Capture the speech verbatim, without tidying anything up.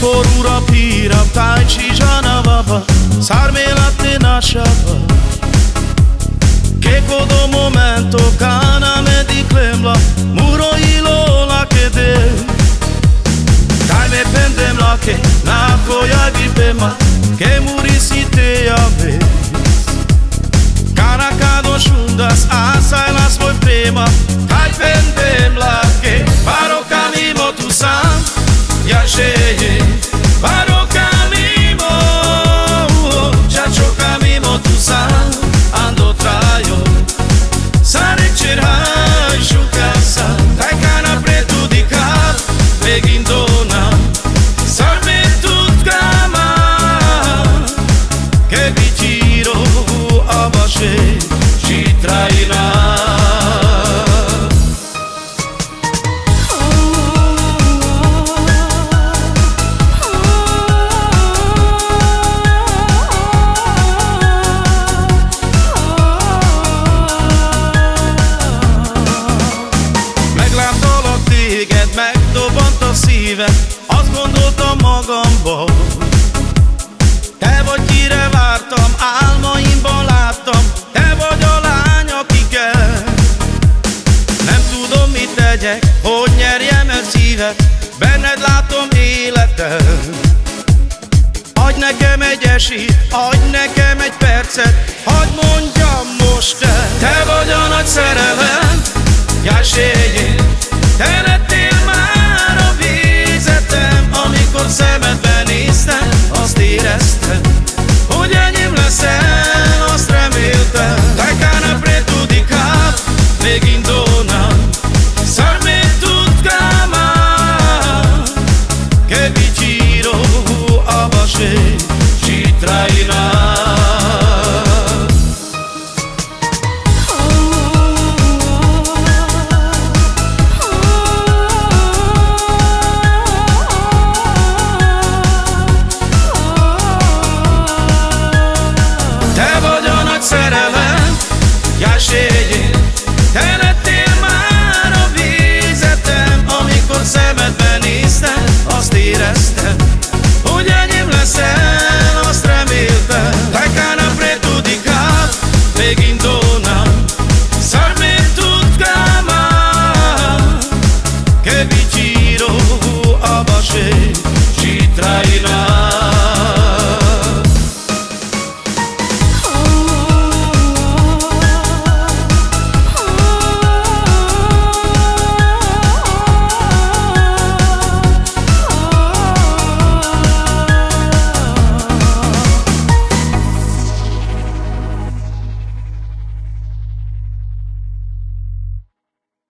forura pira tai chi jana baba sarme la tenacia che codo momento cana me di clemla muro ilo la che de dai me pendem la che la coia di pema che murisi te ave caracado juntas asai la svoi pema dai pendem la che paro camino tu san ja žeje, paro camimo, čačo camimo tu san, ando trajo, sare čerhaj šuka san, taj kana pretudikal, legindona, sarme tutkama, ke bi tiro, a vaše, či trajna. Azt gondoltam magamban, te vagy kire vártam, álmaimban láttam, te vagy a lány, aki kell. Nem tudom, mit tegyek, hogy nyerjem el szívet, benned látom életem. Adj nekem egy esélyt, adj nekem egy percet, hadd mondjam most el. Te vagy a nagy szerelem, jáss éljél, te ne